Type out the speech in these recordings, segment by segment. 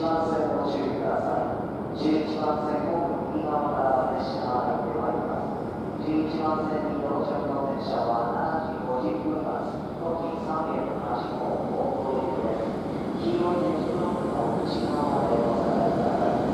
番線ご注意ください。11番線も右側から列車が入ってまいります。11番線に到着の列車は7時50分発の金山への端の方向です。黄色い電車の内側までお下がりください。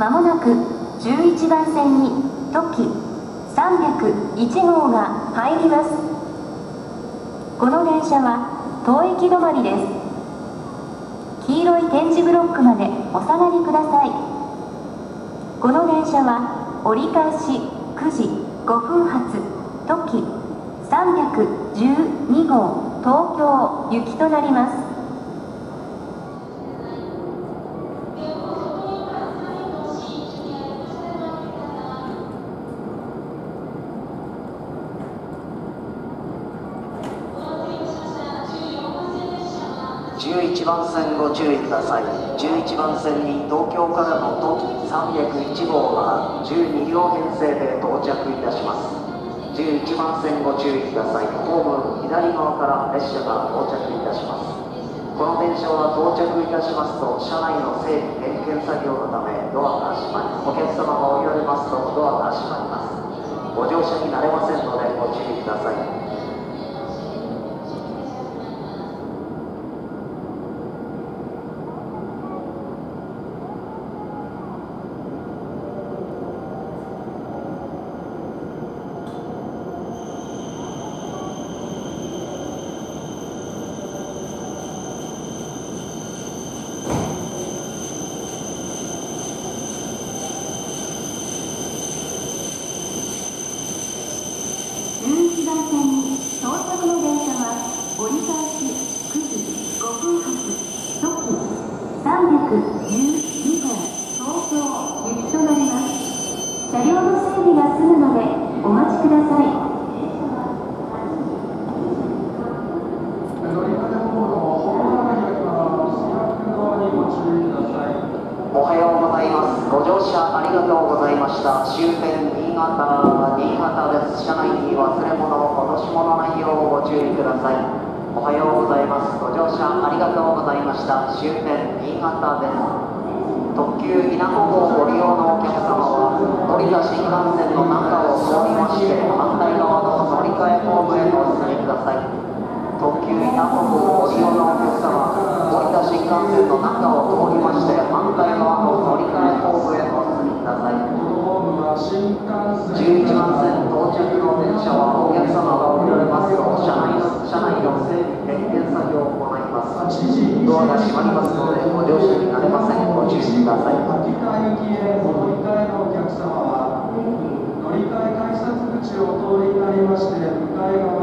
まもなく11番線に特急301号が入ります。この電車は当駅止まりです。黄色い点字ブロックまでお下がりください。この電車は折り返し9時5分発特急312号東京行きとなります。11番線ご注意ください。11番線に東京からの特急301号が12両編成で到着いたします。11番線ご注意ください。ホーム左側から列車が到着いたします。この電車は到着いたしますと車内の整理点検作業のためドアが閉まり、お客様が降りられますとドアが閉まります。ご乗車になれませんのでご注意ください。乗り換え改札口をお通りになりまして、向かい側